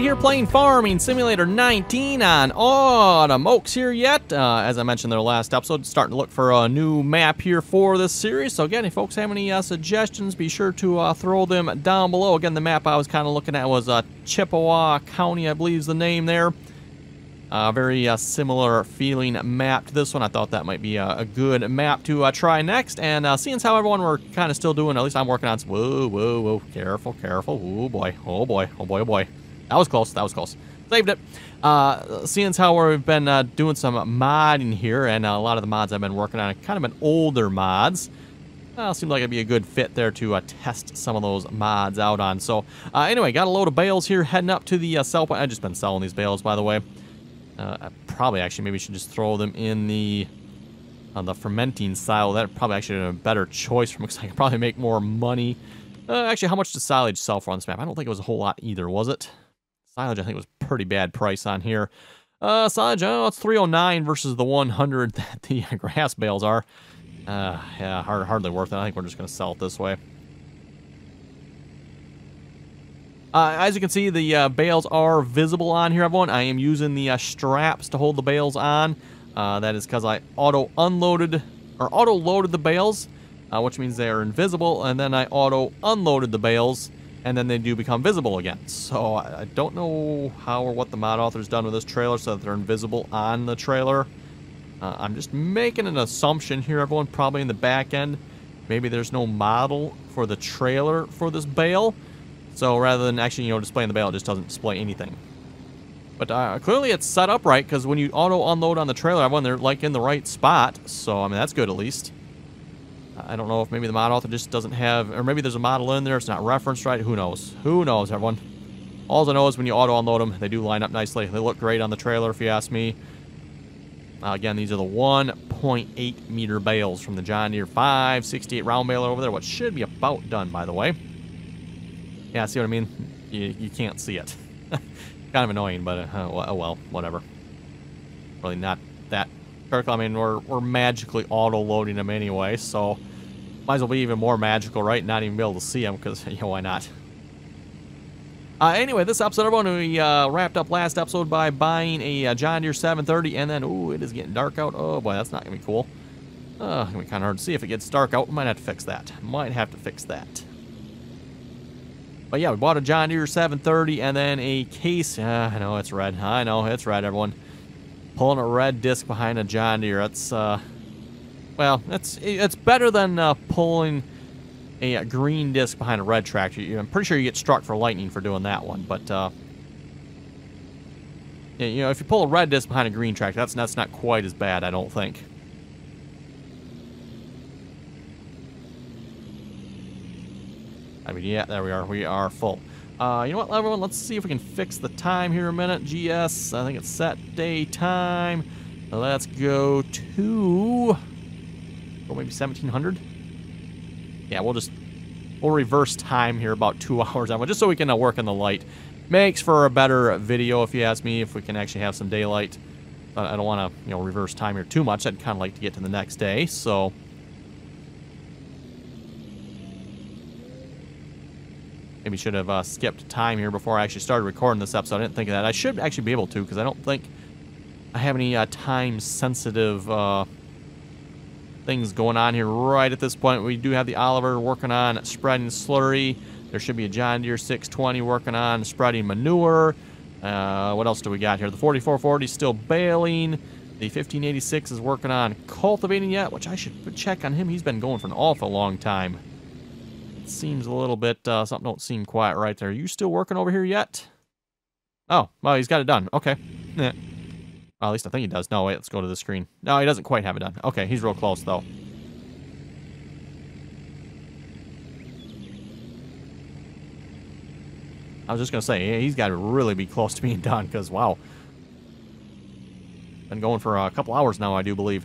here playing Farming Simulator 19 on Autumn Oaks here yet. As I mentioned in their last episode, starting to look for a new map here for this series. So again, if folks have any suggestions, be sure to throw them down below. Again, the map I was kind of looking at was Chippewa County, I believe is the name there. Very similar feeling map to this one. I thought that might be a good map to try next. And seeing as how everyone we're kind of still doing, at least I'm working on some, whoa, careful, careful, oh boy. That was close. Saved it. Seeing as how we've been doing some modding here, and a lot of the mods I've been working on have kind of been older mods. Seems like it'd be a good fit there to test some of those mods out on. So anyway, got a load of bales here heading up to the sell point. I've just been selling these bales, by the way. I probably actually maybe should just throw them in the on the fermenting silo. That probably actually a better choice for me because I can probably make more money. Actually, how much does silage sell for on this map? I don't think it was a whole lot either, was it? Silage, I think, was pretty bad price on here. Silage, oh, it's 309 versus the 100 that the grass bales are. Yeah, hardly worth it. I think we're just going to sell it this way. As you can see, the bales are visible on here, everyone. I am using the straps to hold the bales on. That is because I auto-loaded the bales, which means they are invisible, and then I auto-unloaded the bales, and then they do become visible again. So I don't know how or what the mod author's done with this trailer so that they're invisible on the trailer. I'm just making an assumption here, everyone, probably in the back end. Maybe there's no model for the trailer for this bale. So rather than actually, you know, displaying the bale, it just doesn't display anything. But clearly it's set up right, because when you auto-unload on the trailer, everyone, they're like in the right spot. So, I mean, that's good at least. I don't know if maybe the mod author just doesn't have, or maybe there's a model in there, it's not referenced right. Who knows? Who knows, everyone? All I know is when you auto-unload them, they do line up nicely. They look great on the trailer, if you ask me. Again, these are the 1.8 meter bales from the John Deere 568 round baler over there, which should be about done, by the way. Yeah, see what I mean? You can't see it. Kind of annoying, but oh well, whatever. Really not that critical. I mean, we're magically auto-loading them anyway, so might as well be even more magical, right? Not even be able to see them, because, you know, why not? Anyway, this episode, everyone, we wrapped up last episode by buying a John Deere 730, and then, ooh, it is getting dark out. Oh, boy, that's not going to be cool. It's going to be kind of hard to see. If it gets dark out, we might have to fix that. But yeah, we bought a John Deere 730 and then a Case. I know it's red. I know it's red, everyone. Pulling a red disc behind a John Deere. That's well, it's better than pulling a green disc behind a red tractor. I'm pretty sure you get struck for lightning for doing that one. But you know, if you pull a red disc behind a green tractor, that's not quite as bad, I don't think. I mean, yeah, there we are. We are full. You know what, everyone? Let's see if we can fix the time here a minute. GS, I think it's set daytime. Let's go to, oh, maybe 1700. Yeah, we'll reverse time here about 2 hours, just so we can work in the light. Makes for a better video, if you ask me, if we can actually have some daylight. I don't want to, you know, reverse time here too much. I'd kind of like to get to the next day, so. Maybe should have skipped time here before I actually started recording this episode. I didn't think of that. I should actually be able to, because I don't think I have any time-sensitive things going on here right at this point. We do have the Oliver working on spreading slurry. There should be a John Deere 620 working on spreading manure. What else do we got here? The 4440 is still baling. The 1586 is working on cultivating yet, which I should check on him. He's been going for an awful long time. Seems a little bit something don't seem quiet right there. Are you still working over here yet? Oh, well, he's got it done. Okay. Yeah. Well, at least I think he does. No, wait, let's go to the screen. No, he doesn't quite have it done. Okay, he's real close though. I was just gonna say, yeah, he's got to really be close to being done, because wow, been going for a couple hours now, I do believe.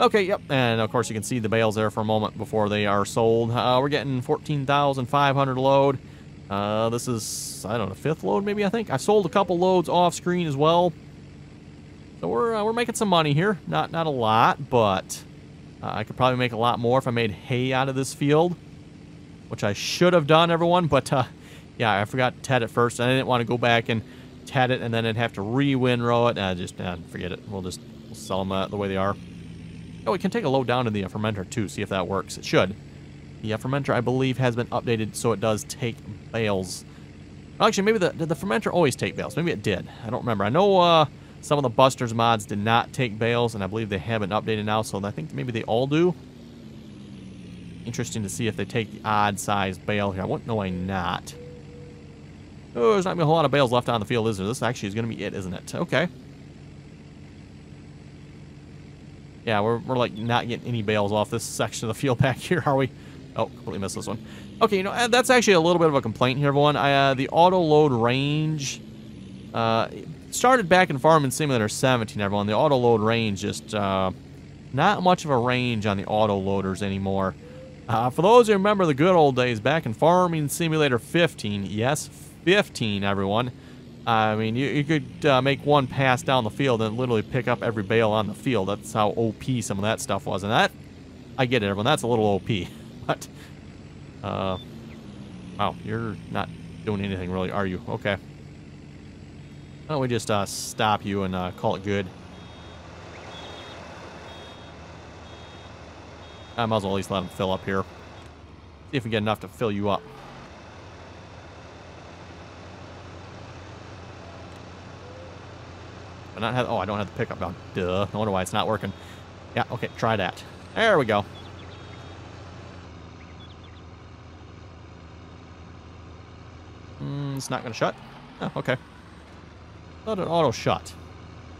Okay, yep, and of course you can see the bales there for a moment before they are sold. We're getting 14,500 load. This is, I don't know, fifth load maybe, I think. I sold a couple loads off screen as well. So we're making some money here. Not a lot, but I could probably make a lot more if I made hay out of this field, which I should have done, everyone. But yeah, I forgot Ted at first, and I didn't want to go back and just had it and then I'd have to re-windrow it. Nah, forget it. We'll sell them the way they are. Oh, it can take a load down in the fermenter too, see if that works. It should. The fermenter, I believe, has been updated, so it does take bales. Actually, maybe did the fermenter always take bales? Maybe it did. I don't remember. I know some of the Buster's mods did not take bales, and I believe they haven't updated now, so I think maybe they all do. Interesting to see if they take the odd-sized bale here. I wouldn't know why not. Oh, there's not going to be a whole lot of bales left on the field, is there? This actually is going to be it, isn't it? Okay. Yeah, we're like not getting any bales off this section of the field back here, are we? Oh, completely missed this one. Okay, you know, that's actually a little bit of a complaint here, everyone. The auto load range started back in Farming Simulator 17, everyone. The auto load range, just not much of a range on the auto loaders anymore. For those who remember the good old days back in Farming Simulator 15, yes, 15, everyone. I mean, you could make one pass down the field and literally pick up every bale on the field. That's how OP some of that stuff was. And that, I get it, everyone. That's a little OP. But, wow, you're not doing anything really, are you? Okay. Why don't we just stop you and call it good? I might as well at least let them fill up here. See if we get enough to fill you up. Oh, I don't have the pickup down. Duh. No wonder why it's not working. Yeah, okay, try that. There we go. It's not going to shut? Oh, okay. Thought it auto-shut.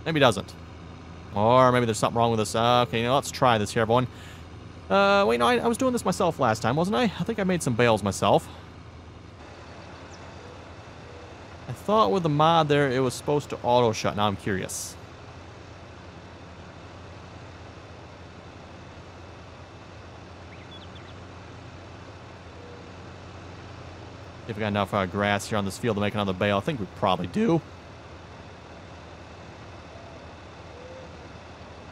Maybe it doesn't. Or maybe there's something wrong with this. Okay, now let's try this here, everyone. Wait, no, I was doing this myself last time, wasn't I? I think I made some bales myself. I thought with the mod there it was supposed to auto-shut. Now I'm curious. If we got enough grass here on this field to make another bale, I think we probably do.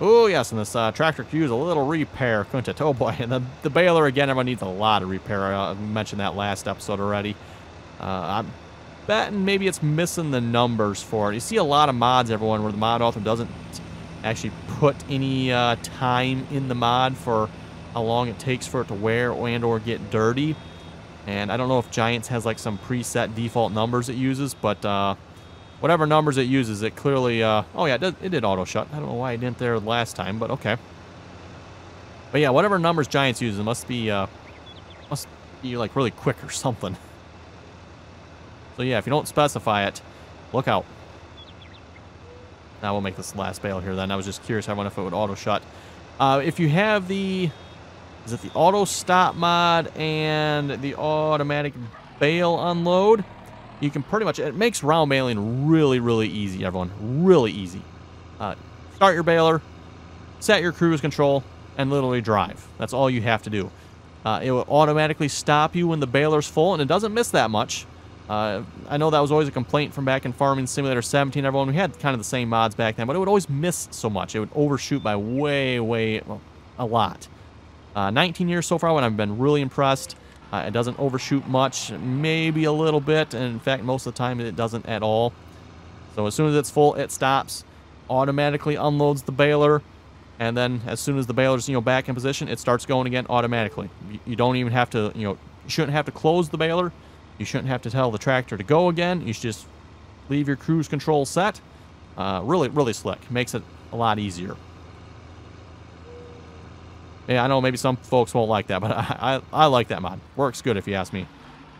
Oh, yes, and this tractor could use a little repair, couldn't it? Oh, boy, and the baler, again, everyone needs a lot of repair. I mentioned that last episode already. I'm betting maybe it's missing the numbers for it. You see a lot of mods, everyone, where the mod author doesn't actually put any time in the mod for how long it takes for it to wear and or get dirty. And I don't know if Giants has like some preset default numbers it uses, but whatever numbers it uses, it clearly... oh, yeah, it did auto-shut. I don't know why I didn't there last time, but okay. But yeah, whatever numbers Giants uses must be like really quick or something. So yeah, if you don't specify it, look out. Now we'll make this last bale here then. I was just curious, everyone, if it would auto-shut. If you have the... Is it the auto stop mod and the automatic bale unload? You can pretty much, it makes round baling really, really easy, everyone. Really easy. Start your baler, set your cruise control, and literally drive. That's all you have to do. It will automatically stop you when the baler's full, and it doesn't miss that much. I know that was always a complaint from back in Farming Simulator 17, everyone. We had kind of the same mods back then, but it would always miss so much. It would overshoot by well, a lot. 19 years so far, when I've been really impressed. It doesn't overshoot much, maybe a little bit, and in fact, most of the time it doesn't at all. So as soon as it's full, it stops, automatically unloads the baler, and then as soon as the baler's back in position, it starts going again automatically. You don't even have to, you shouldn't have to close the baler. You shouldn't have to tell the tractor to go again. You should just leave your cruise control set. Really, really slick. Makes it a lot easier. Yeah, I know maybe some folks won't like that, but I like that mod. Works good if you ask me.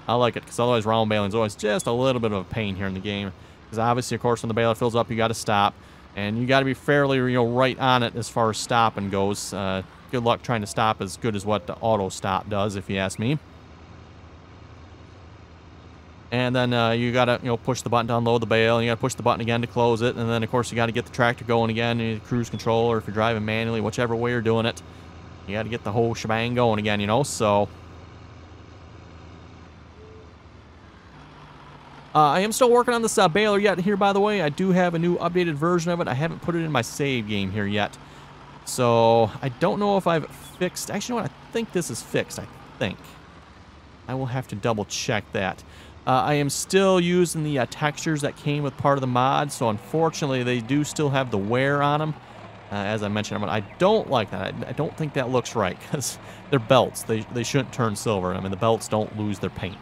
I like it, because otherwise round baling is always just a little bit of a pain here in the game. Because obviously, of course, when the baler fills up, you got to stop. And you got to be fairly right on it as far as stopping goes. Good luck trying to stop as good as what the auto stop does, if you ask me. And then you got to push the button to unload the bale, and you got to push the button again to close it. And then, of course, you got to get the tractor going again, and cruise control, or if you're driving manually, whichever way you're doing it. You got to get the whole shebang going again, so... I am still working on this baler yet here, by the way. I do have a new updated version of it. I haven't put it in my save game here yet. So, I don't know if I've fixed... Actually, you know what? I think this is fixed, I think. I will have to double check that. I am still using the textures that came with part of the mod, so unfortunately they do still have the wear on them. As I mentioned, I don't like that. I don't think that looks right, because they're belts. They shouldn't turn silver. I mean, the belts don't lose their paint.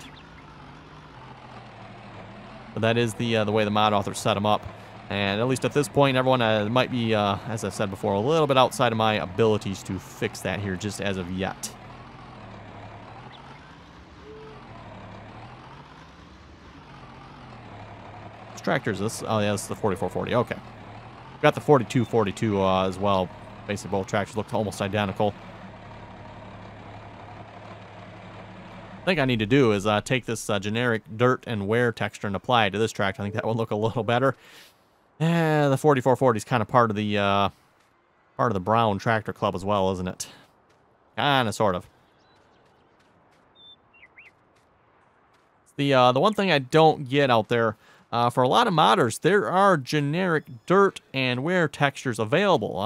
But that is the way the mod author set them up. And at least at this point, everyone might be, as I said before, a little bit outside of my abilities to fix that here just as of yet. Which tractor is this? Oh, yeah, this is the 4440. Okay. Got the 4242 as well. Basically, both tractors look almost identical. I think I need to do is take this generic dirt and wear texture and apply it to this tractor. I think that would look a little better. The 4440 is kind of part of the brown tractor club as well, isn't it? Kind of, sort of. The one thing I don't get out there. For a lot of modders, there are generic dirt and wear textures available.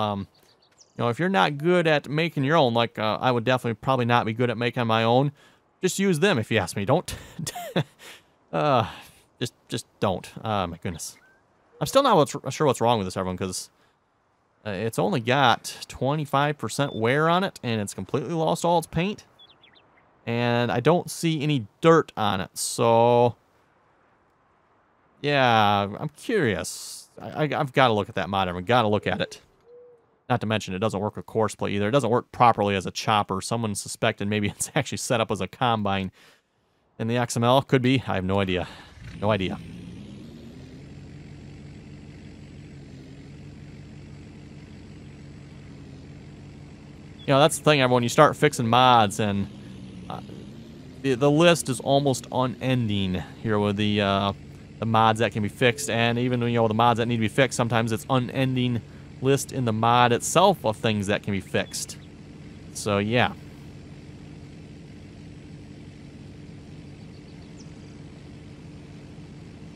You know, if you're not good at making your own, like I would definitely probably not be good at making my own, just use them if you ask me. Don't. Just don't. My goodness. I'm still not sure what's wrong with this, everyone, because it's only got 25% wear on it, and it's completely lost all its paint. And I don't see any dirt on it, so... yeah, I'm curious. I've got to look at that mod. I've got to look at it. Not to mention, it doesn't work with Courseplay either. It doesn't work properly as a chopper. Someone suspected maybe it's actually set up as a combine in the XML. Could be. I have no idea. No idea. You know, that's the thing, everyone. You start fixing mods and the list is almost unending here with the mods that can be fixed, and even, you know, the mods that need to be fixed, sometimes it's unending list in the mod itself of things that can be fixed. So, yeah.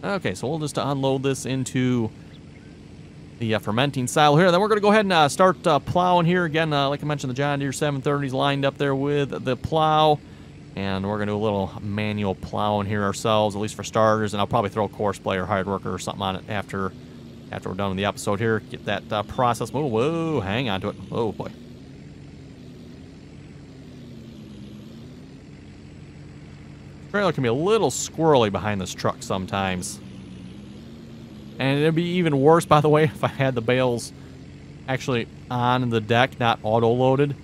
Okay, so we'll just unload this into the fermenting silo here. Then we're going to go ahead and start plowing here. Again, like I mentioned, the John Deere 730s lined up there with the plow. And we're going to do a little manual plowing here ourselves, at least for starters. And I'll probably throw a Courseplay or Hired Worker or something on it after we're done with the episode here. Get that process moving. Whoa, hang on to it. Oh, boy. Trailer can be a little squirrely behind this truck sometimes. And it would be even worse, by the way, if I had the bales actually on the deck, not auto-loaded.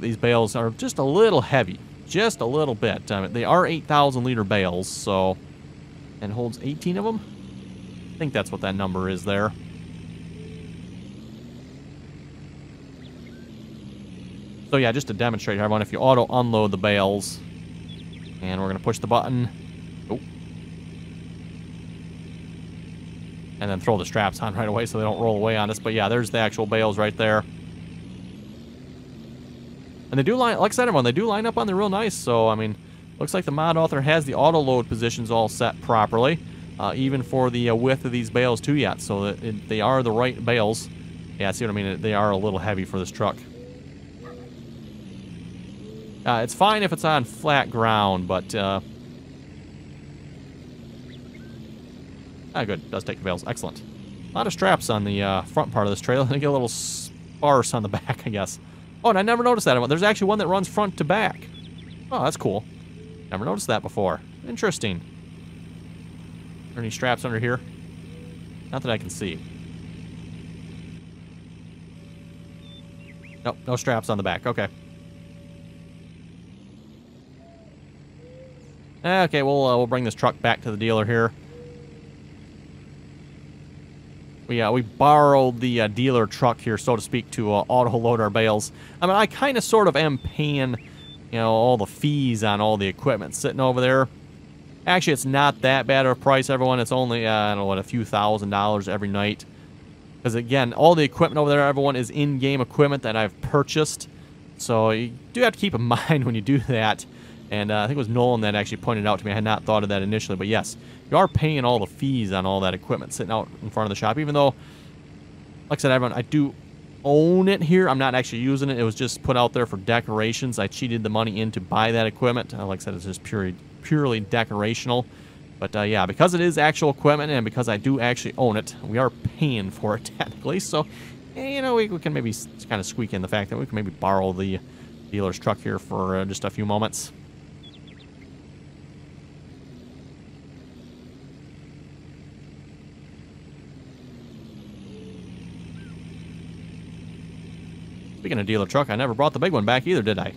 These bales are just a little heavy. Just a little bit. They are 8,000 liter bales, so, and holds 18 of them. I think that's what that number is there. So yeah, just to demonstrate, everyone, if you auto unload the bales, and we're gonna push the button, oh, and then throw the straps on right away so they don't roll away on us. But yeah, there's the actual bales right there. And they do line, like I said, everyone, they do line up on there real nice. So, I mean, looks like the mod author has the auto load positions all set properly, even for the width of these bales too yet. So that they are the right bales. Yeah, see what I mean? They are a little heavy for this truck. It's fine if it's on flat ground, but ah, good. Does take the bales. Excellent. A lot of straps on the front part of this trailer. They get a little sparse on the back, I guess. Oh, and I never noticed that. There's actually one that runs front to back. Oh, that's cool. Never noticed that before. Interesting. Are there any straps under here? Not that I can see. Nope, no straps on the back. Okay. Okay, we'll bring this truck back to the dealer here. We borrowed the dealer truck here, so to speak, to auto-load our bales. I mean, I kind of sort of am paying, you know, all the fees on all the equipment sitting over there. Actually, it's not that bad of a price, everyone. It's only, I don't know, what, a few $1,000s every night. Because, again, all the equipment over there, everyone, is in-game equipment that I've purchased. So you do have to keep in mind when you do that. And I think it was Nolan that actually pointed out to me. I had not thought of that initially. But yes, you are paying all the fees on all that equipment sitting out in front of the shop. Even though, like I said, everyone, I do own it here. I'm not actually using it. It was just put out there for decorations. I cheated the money in to buy that equipment. Like I said, it's just pure purely decorational. But yeah, because it is actual equipment and because I do actually own it, we are paying for it technically. So, you know, we can maybe kind of squeak in the fact that we can maybe borrow the dealer's truck here for just a few moments. Speaking of dealer truck, I never brought the big one back either, did I?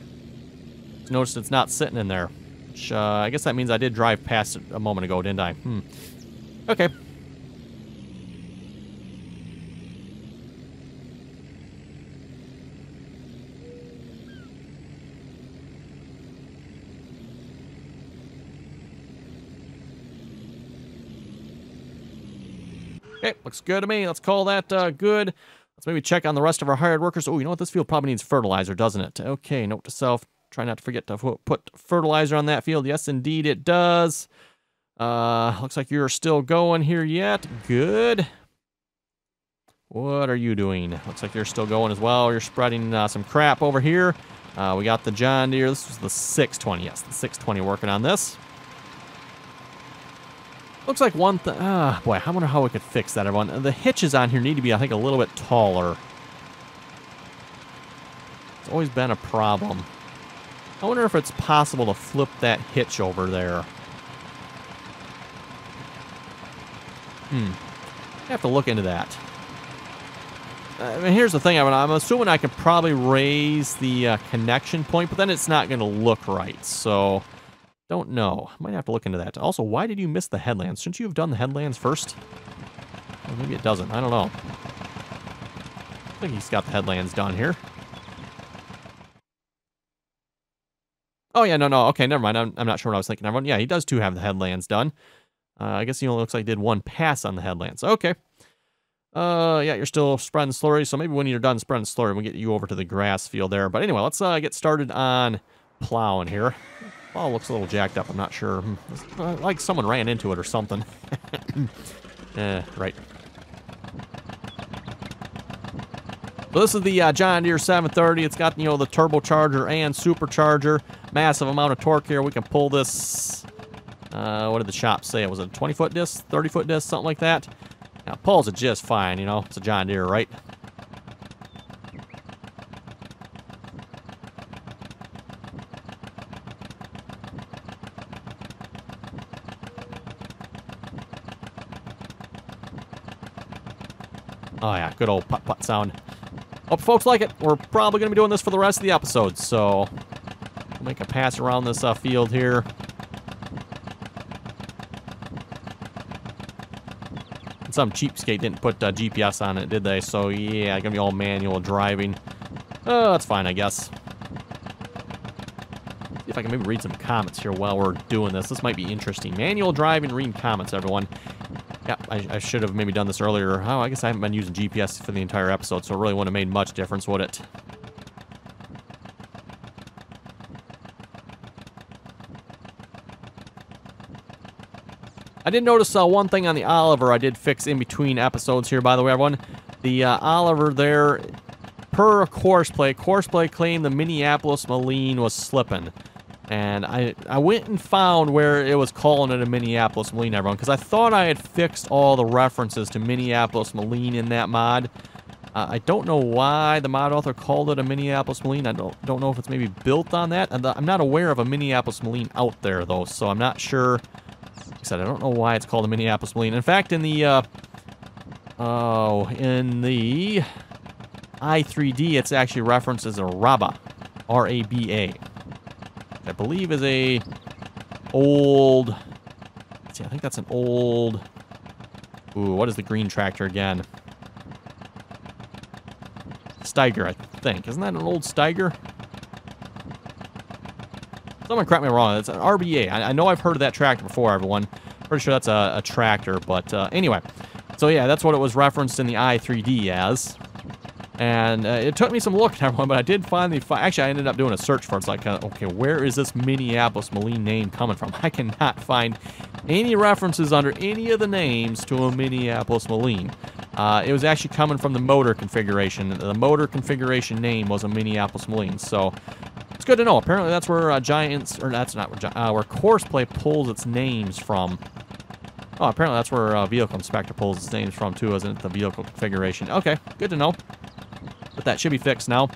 Just noticed it's not sitting in there. Which, I guess that means I did drive past it a moment ago, didn't I? Hmm. Okay. Okay, looks good to me. Let's call that good. Let's maybe check on the rest of our hired workers. Oh, you know what? This field probably needs fertilizer, doesn't it? Okay, note to self. Try not to forget to put fertilizer on that field. Yes, indeed it does. Looks like you're still going here yet. Good. What are you doing? Looks like you're still going as well. You're spreading some crap over here. We got the John Deere. This was the 620. Yes, the 620 working on this. Looks like one thing, boy, I wonder how we could fix that, everyone. The hitches on here need to be, I think, a little bit taller. It's always been a problem. I wonder if it's possible to flip that hitch over there. I have to look into that. I mean, here's the thing, I'm assuming I could probably raise the connection point, but then it's not going to look right, so... Don't know. Might have to look into that. Also, why did you miss the headlands? Shouldn't you have done the headlands first? Well, maybe it doesn't. I don't know. I think he's got the headlands done here. Oh, yeah, no. Okay, never mind. I'm not sure what I was thinking. Everyone, yeah, he does too have the headlands done. I guess he only looks like he did one pass on the headlands. Okay. Yeah, you're still spreading slurry, so maybe when you're done spreading slurry, we'll get you over to the grass field there. But anyway, let's get started on plowing here. Ball looks a little jacked up. I'm not sure. Like someone ran into it or something. Right. So this is the John Deere 730. It's got, you know, the turbocharger and supercharger. Massive amount of torque here. We can pull this. What did the shop say? Was it a 20-foot disc, 30-foot disc, something like that? Now pulls it just fine. You know, it's a John Deere, right? Oh, yeah, good old putt-putt sound. Hope folks like it. We're probably going to be doing this for the rest of the episode, so... We'll make a pass around this field here. And some cheapskate didn't put GPS on it, did they? So, yeah, going to be all manual driving. Oh, that's fine, I guess. See if I can maybe read some comments here while we're doing this. This might be interesting. Manual driving, reading comments, everyone. Yeah, I should have maybe done this earlier. Oh, I guess I haven't been using GPS for the entire episode, so it really wouldn't have made much difference, would it? I did notice one thing on the Oliver I did fix in between episodes here, by the way, everyone. The Oliver there, per Courseplay claimed the Minneapolis Moline was slipping. And I went and found where it was calling it a Minneapolis Moline, everyone, because I thought I had fixed all the references to Minneapolis Moline in that mod. I don't know why the mod author called it a Minneapolis Moline. I don't know if it's maybe built on that. I'm not aware of a Minneapolis Moline out there, though, so I'm not sure. Like I said, I don't know why it's called a Minneapolis Moline. In fact, in the... in the i3D, it's actually referenced as a Raba, R-A-B-A. I believe is a old, let's see, I think that's an old, ooh, what is the green tractor again? Steiger, I think. Isn't that an old Steiger? Someone correct me wrong, it's an RBA. I know I've heard of that tractor before, everyone. Pretty sure that's a tractor, but anyway. So yeah, that's what it was referenced in the i3D as. And it took me some look at everyone, but I did finally find... Actually, I ended up doing a search for it. It's like, okay, where is this Minneapolis Moline name coming from? I cannot find any references under any of the names to a Minneapolis Moline. It was actually coming from the motor configuration. The motor configuration name was a Minneapolis Moline. So It's good to know. Apparently, that's where Giants, or that's not where Courseplay pulls its names from. Oh, apparently that's where Vehicle Inspector pulls its names from too, isn't it? The vehicle configuration. Okay, good to know. But that should be fixed now.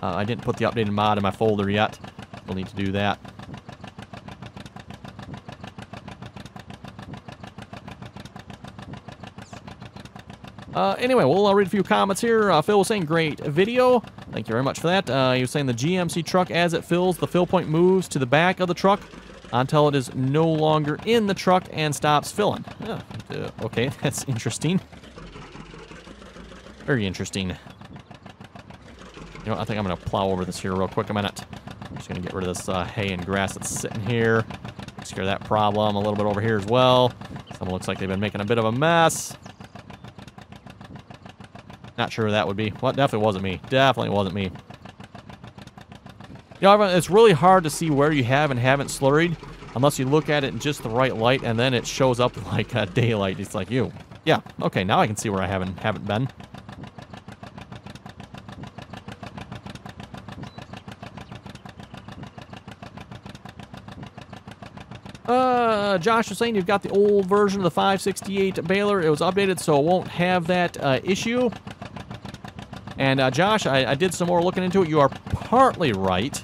I didn't put the updated mod in my folder yet. We'll need to do that. Anyway, we'll read a few comments here. Phil was saying, great video. Thank you very much for that. He was saying the GMC truck, as it fills, the fill point moves to the back of the truck until it is no longer in the truck and stops filling. Okay, that's interesting. Very interesting. You know what, I think I'm going to plow over this here real quick a minute. I'm just going to get rid of this hay and grass that's sitting here. Take care of that problem a little bit over here as well. Someone looks like they've been making a bit of a mess. Not sure who that would be. Well, definitely wasn't me. Definitely wasn't me. You know, it's really hard to see where you have and haven't slurried unless you look at it in just the right light, and then it shows up like daylight. It's like, you. Yeah, okay, now I can see where I haven't been. Josh was saying you've got the old version of the 568 baler. It was updated, so it won't have that issue. And Josh, I did some more looking into it. You are partly right.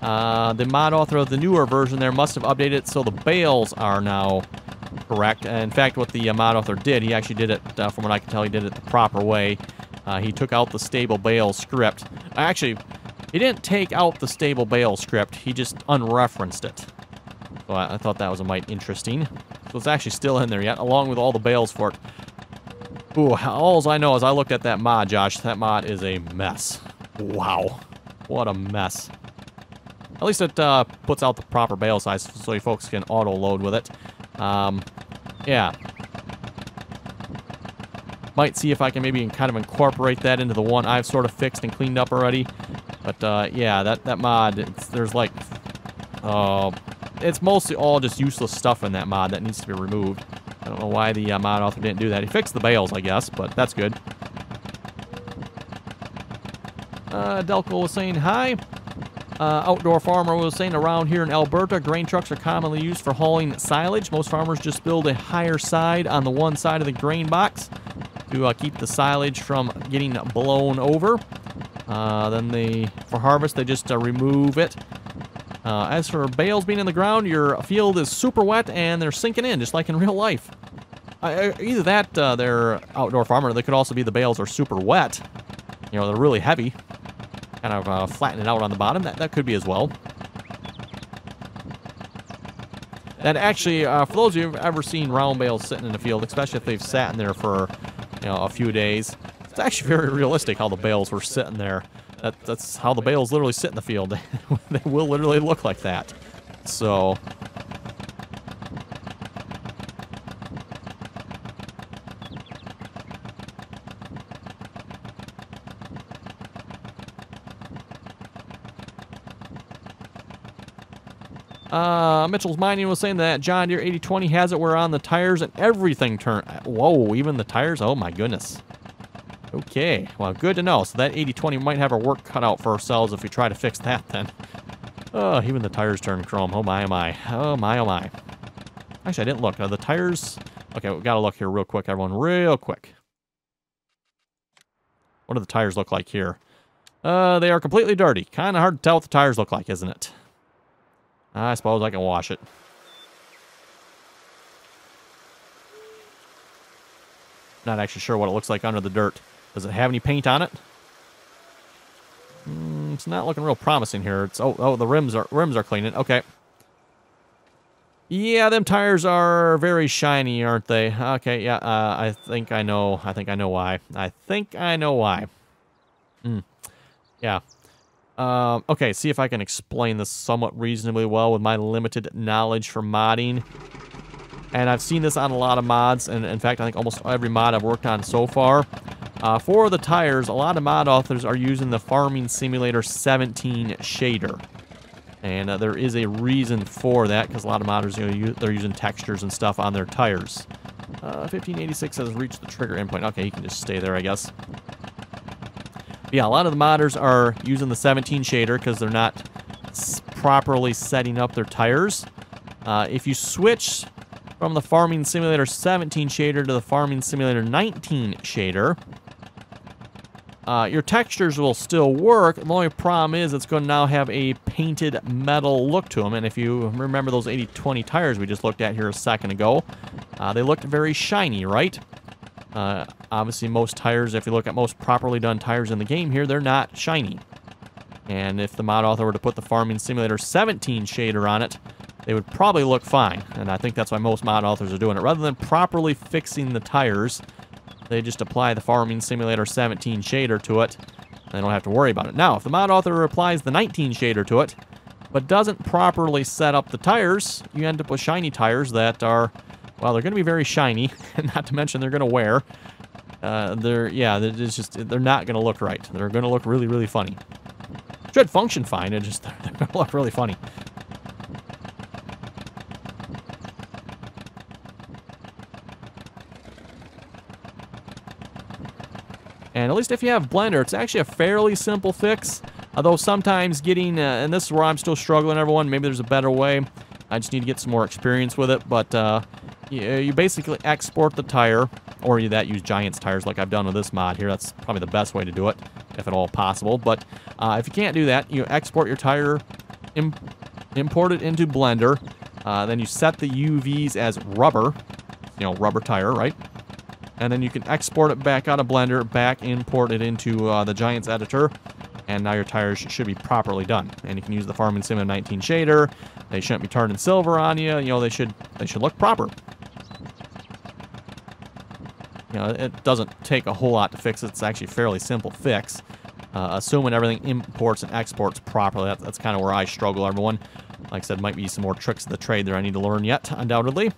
The mod author of the newer version there must have updated it so the bales are now correct. In fact, what the mod author did, he actually did it, from what I can tell, he did it the proper way. He took out the stable bale script. Actually, he didn't take out the stable bale script. He just unreferenced it. So I thought that was a mite interesting. So it's actually still in there yet, along with all the bales for it. Ooh, all I know is I looked at that mod, Josh. That mod is a mess. Wow. What a mess. At least it puts out the proper bale size so you folks can auto-load with it. Yeah. Might see if I can maybe kind of incorporate that into the one I've sort of fixed and cleaned up already. But, yeah, that mod, there's like... it's mostly all just useless stuff in that mod that needs to be removed. I don't know why the mod author didn't do that. He fixed the bales, I guess, but that's good. Delco was saying hi. Outdoor Farmer was saying around here in Alberta, grain trucks are commonly used for hauling silage. Most farmers just build a higher side on the one side of the grain box to keep the silage from getting blown over. Then for harvest, they just remove it. As for bales being in the ground, your field is super wet and they're sinking in, just like in real life. Either that, they're Outdoor Farmer, they could also be the bales are super wet. You know, they're really heavy. Kind of flatten it out on the bottom. That could be as well. That actually, for those of you who've ever seen round bales sitting in the field, especially if they've sat in there for, you know, a few days, it's actually very realistic how the bales were sitting there. That's how the bales literally sit in the field. They will literally look like that. So... Mitchell's Mining was saying that John Deere 8020 has it where on the tires and everything turn. Whoa, even the tires? Oh my goodness. Okay, well, good to know. So that 8020 might have our work cut out for ourselves if we try to fix that then. Oh, even the tires turn chrome. Oh my, oh my. Oh my, oh my. Actually, I didn't look. Are the tires... Okay, we got to look here real quick, everyone. Real quick. What do the tires look like here? They are completely dirty. Kind of hard to tell what the tires look like, isn't it? I suppose I can wash it. Not actually sure what it looks like under the dirt. Does it have any paint on it? It's not looking real promising here. It's oh, the rims are cleaning. Okay. Yeah, them tires are very shiny, aren't they? Okay, yeah. I think I know. I think I know why. I think I know why. Yeah. Okay, see if I can explain this somewhat reasonably well with my limited knowledge for modding. And I've seen this on a lot of mods, and in fact, I think almost every mod I've worked on so far. For the tires, a lot of mod authors are using the Farming Simulator 19 shader. And there is a reason for that, because a lot of modders, you know, they're using textures and stuff on their tires. 1586 says reach the trigger endpoint. Okay, you can just stay there, I guess. But yeah, a lot of the modders are using the 19 shader because they're not properly setting up their tires. If you switch from the Farming Simulator 17 shader to the Farming Simulator 19 shader, your textures will still work. The only problem is it's going to now have a painted metal look to them. And if you remember those 8020 tires we just looked at here a second ago, they looked very shiny, right? Obviously, most tires, if you look at most properly done tires in the game here, they're not shiny. And if the mod author were to put the Farming Simulator 17 shader on it, they would probably look fine. And I think that's why most mod authors are doing it. Rather than properly fixing the tires, they just apply the Farming Simulator 17 shader to it. They don't have to worry about it. Now, if the mod author applies the 19 shader to it, but doesn't properly set up the tires, you end up with shiny tires that are, well, they're going to be very shiny, and not to mention they're going to wear. They're not going to look right. They're going to look really, really funny. Should function fine. It just, they're going to look really funny. And at least if you have Blender, it's actually a fairly simple fix. Although sometimes getting, and this is where I'm still struggling, everyone, maybe there's a better way. I just need to get some more experience with it. But you basically export the tire, or you use Giants tires like I've done with this mod here. That's probably the best way to do it, if at all possible. But if you can't do that, you export your tire, import it into Blender. Then you set the UVs as rubber, rubber tire, right? And then you can export it back out of Blender, import it into the Giants editor, and now your tires should be properly done. And you can use the Farming Simulator 19 shader. They shouldn't be turning silver on you. They should look proper. It doesn't take a whole lot to fix it. It's actually a fairly simple fix, assuming everything imports and exports properly. That's kind of where I struggle, everyone. Like I said, might be some more tricks of the trade there I need to learn yet, undoubtedly.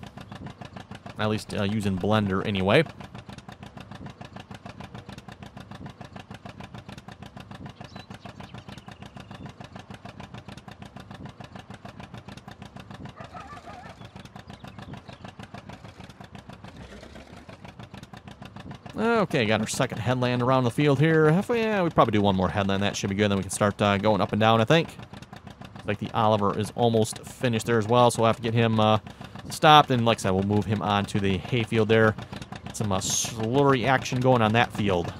At least using Blender anyway. Okay, got our second headland around the field here. Yeah, we probably do one more headland. That should be good. Then we can start going up and down, I think. Like the Oliver is almost finished there as well, so we'll have to get him stopped. And like I said, we'll move him on to the hayfield there. Some slurry action going on that field.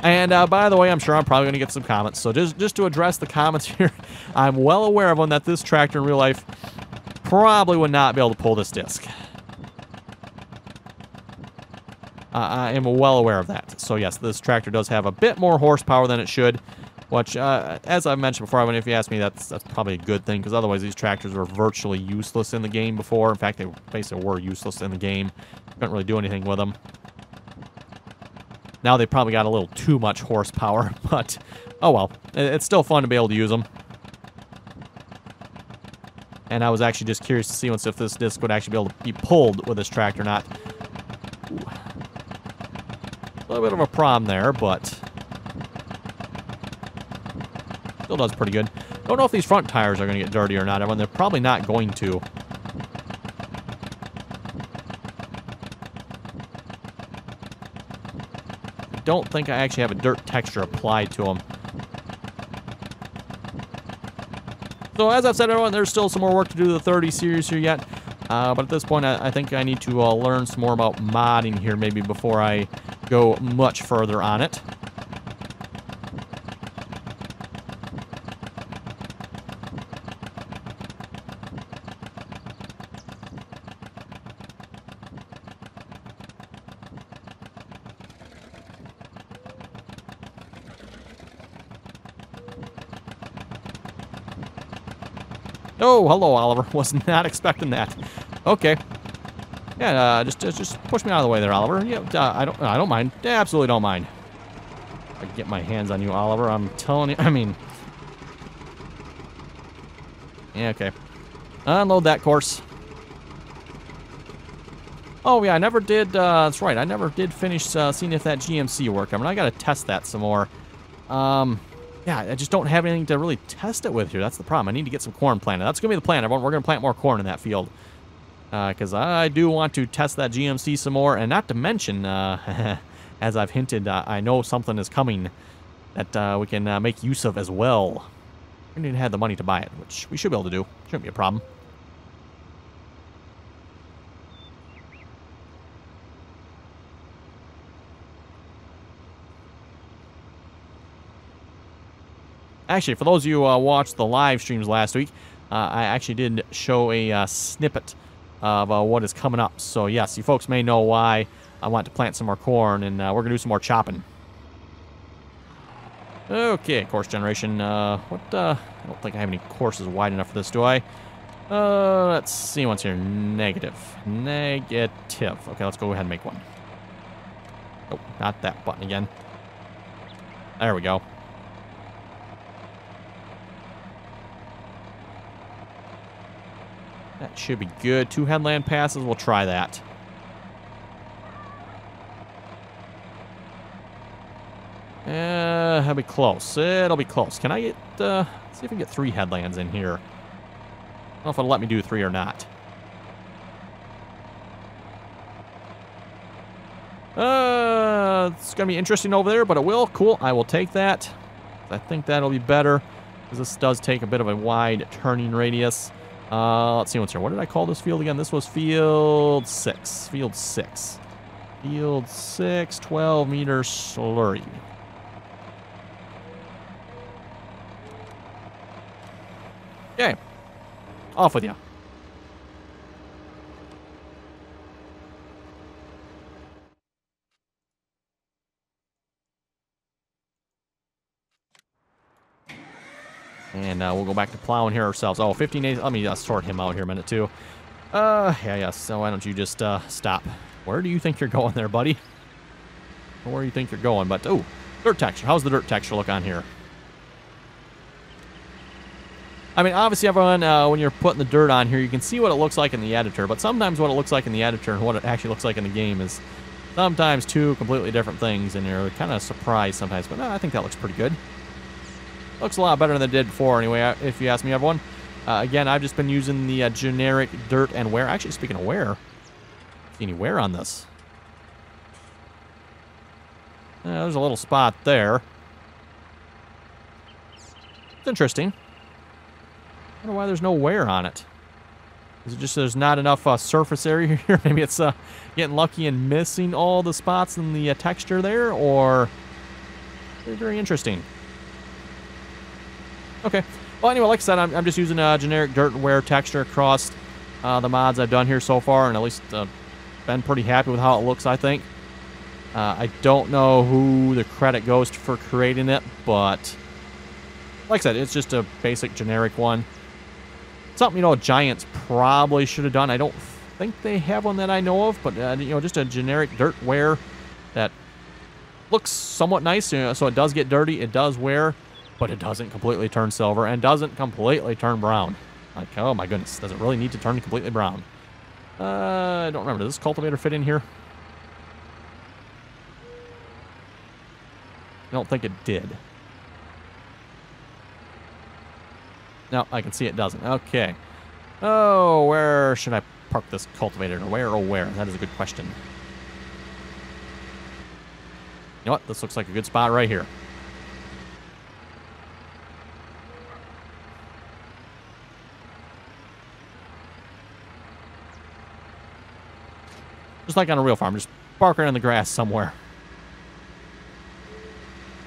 And by the way, I'm sure I'm probably going to get some comments. So just to address the comments here, I'm well aware of one that this tractor in real life probably would not be able to pull this disc. I am well aware of that. So yes, this tractor does have a bit more horsepower than it should, which, as I mentioned before, if you ask me, that's probably a good thing, because otherwise these tractors were virtually useless in the game before. In fact, they basically were useless in the game. Couldn't really do anything with them. Now they probably got a little too much horsepower, but oh well. It's still fun to be able to use them. And I was actually just curious to see if this disc would actually be able to be pulled with this tractor or not. Ooh. A little bit of a problem there, but still does pretty good. Don't know if these front tires are going to get dirty or not. I mean, they're probably not going to. I don't think I actually have a dirt texture applied to them. So as I've said, everyone, there's still some more work to do to the 30 series here yet. But at this point, I think I need to learn some more about modding here maybe before I go much further on it. Oh, hello, Oliver. Was not expecting that. Okay. Yeah, just push me out of the way there, Oliver. Yeah, I don't mind. I absolutely don't mind. I get my hands on you, Oliver. I'm telling you. Yeah, okay. Unload that course. Oh yeah, I never did. That's right. I never did finish seeing if that GMC worked. I gotta test that some more. Yeah, I just don't have anything to really test it with here. That's the problem. I need to get some corn planted. That's gonna be the plan. We're gonna plant more corn in that field. Because I do want to test that GMC some more, and not to mention, as I've hinted, I know something is coming that we can make use of as well. We didn't have the money to buy it, which we should be able to do. Shouldn't be a problem. Actually, for those of you who watched the live streams last week, I actually did show a snippet of what is coming up. So, yes, you folks may know why I want to plant some more corn, and we're going to do some more chopping. Okay, course generation. I don't think I have any courses wide enough for this, do I? Let's see what's here. Negative. Negative. Okay, let's go ahead and make one. Oh, not that button again. There we go. That should be good. 2 headland passes. We'll try that. That'll be close. It'll be close. Can I get, let's see if I can get 3 headlands in here. I don't know if it'll let me do 3 or not. It's going to be interesting over there, but it will. Cool. I will take that. I think that'll be better, because this does take a bit of a wide turning radius. Let's see what's here. What did I call this field again? This was field 6. Field 6. Field 6, 12-meter slurry. Okay. Off with you. And we'll go back to plowing here ourselves. Oh, 15 days. Let me sort him out here a minute, too. Yeah. So why don't you just stop? Where do you think you're going there, buddy? Where do you think you're going? But, oh, dirt texture. How's the dirt texture look on here? I mean, obviously, everyone, when you're putting the dirt on here, you can see what it looks like in the editor. But sometimes what it looks like in the editor and what it actually looks like in the game is sometimes 2 completely different things. And you're kind of surprised sometimes. But I think that looks pretty good. Looks a lot better than it did before, anyway, if you ask me, everyone. Again, I've just been using the generic dirt and wear. Actually, speaking of wear, see any wear on this? There's a little spot there. It's interesting. I wonder why there's no wear on it. Is it just there's not enough surface area here? Maybe it's getting lucky and missing all the spots in the texture there, or... Very interesting. Okay. Well, anyway, like I said, I'm just using a generic dirt and wear texture across the mods I've done here so far, and at least been pretty happy with how it looks, I think. I don't know who the credit goes to for creating it, but like I said, it's just a basic generic one. Something, you know, Giants probably should have done. I don't think they have one that I know of, but, you know, just a generic dirt wear that looks somewhat nice, you know, so it does get dirty, it does wear, but it doesn't completely turn silver and doesn't completely turn brown. Like, oh my goodness, does it really need to turn completely brown? I don't remember. Does this cultivator fit in here? I don't think it did. No, I can see it doesn't. Okay. Oh, where should I park this cultivator? Where, oh where? That is a good question. You know what? This looks like a good spot right here. Just like on a real farm, just park right on the grass somewhere.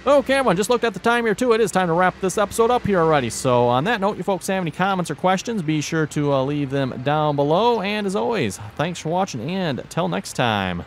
Okay, everyone, just looked at the time here, too. It is time to wrap this episode up here already. So on that note, you folks have any comments or questions, be sure to leave them down below. And as always, thanks for watching, and till next time.